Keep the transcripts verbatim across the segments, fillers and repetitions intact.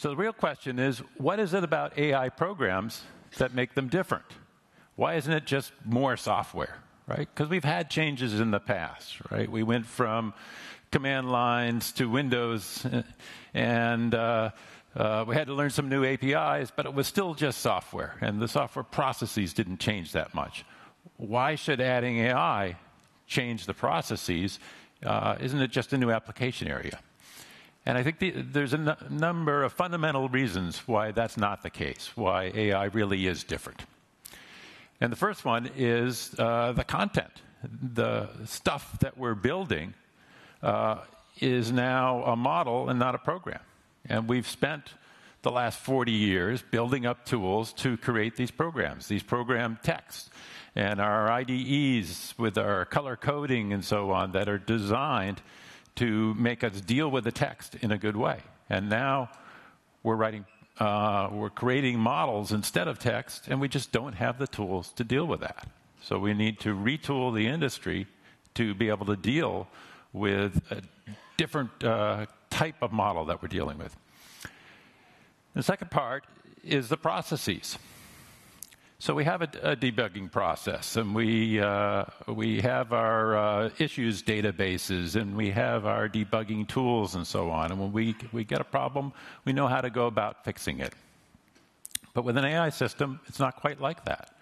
So the real question is, what is it about A I programs that make them different? Why isn't it just more software, right? Because we've had changes in the past, right? We went from command lines to Windows, and uh, uh, we had to learn some new A P Is, but it was still just software, and the software processes didn't change that much. Why should adding A I change the processes? Uh, isn't it just a new application area? And I think the, there's a number of fundamental reasons why that's not the case, why A I really is different. And the first one is uh, the content. The stuff that we're building uh, is now a model and not a program. And we've spent the last forty years building up tools to create these programs, these program texts, and our I D Es with our color coding and so on that are designed to make us deal with the text in a good way. And now we're writing, uh, we're creating models instead of text, and we just don't have the tools to deal with that. So we need to retool the industry to be able to deal with a different uh, type of model that we're dealing with. The second part is the processes. So we have a, a debugging process, and we, uh, we have our uh, issues databases, and we have our debugging tools and so on. And when we, we get a problem, we know how to go about fixing it. But with an A I system, it's not quite like that.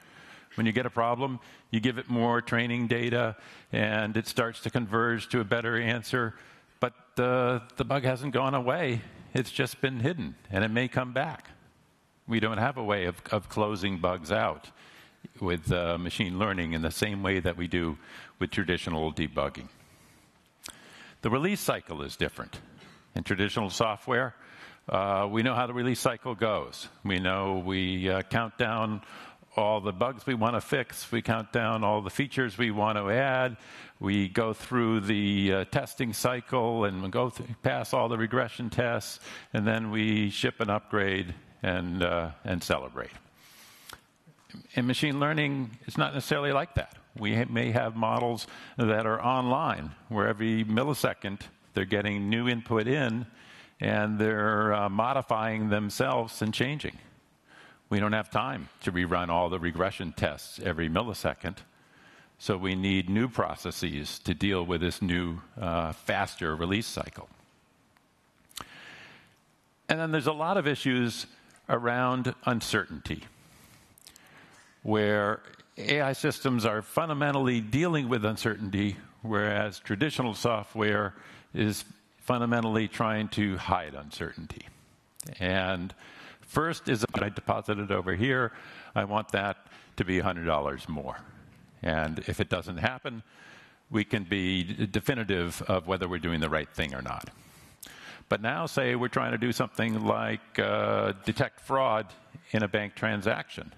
When you get a problem, you give it more training data, and it starts to converge to a better answer. But the, the bug hasn't gone away. It's just been hidden, and it may come back. We don't have a way of, of closing bugs out with uh, machine learning in the same way that we do with traditional debugging. The release cycle is different. In traditional software, uh, we know how the release cycle goes. We know we uh, count down all the bugs we want to fix. We count down all the features we want to add. We go through the uh, testing cycle and we go through, pass all the regression tests, and then we ship an upgrade and, uh, and celebrate. In machine learning, it's not necessarily like that. We ha may have models that are online, where every millisecond they're getting new input in, and they're uh, modifying themselves and changing. We don't have time to rerun all the regression tests every millisecond, so we need new processes to deal with this new, uh, faster release cycle. And then there's a lot of issues around uncertainty, where A I systems are fundamentally dealing with uncertainty, whereas traditional software is fundamentally trying to hide uncertainty. And first is, I deposited over here, I want that to be one hundred dollars more. And if it doesn't happen, we can be definitive of whether we're doing the right thing or not. But now, say we're trying to do something like uh, detect fraud in a bank transaction.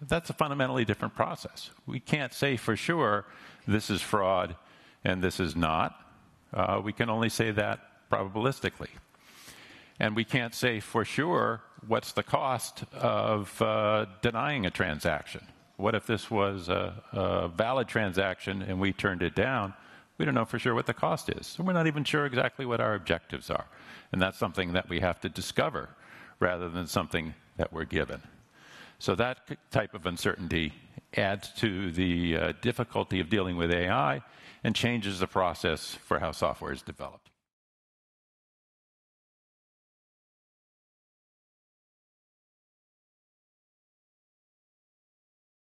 That's a fundamentally different process. We can't say for sure this is fraud and this is not. Uh, we can only say that probabilistically. And we can't say for sure what's the cost of uh, denying a transaction. What if this was a, a valid transaction and we turned it down? We don't know for sure what the cost is. So we're not even sure exactly what our objectives are. And that's something that we have to discover rather than something that we're given. So that type of uncertainty adds to the uh, difficulty of dealing with A I and changes the process for how software is developed.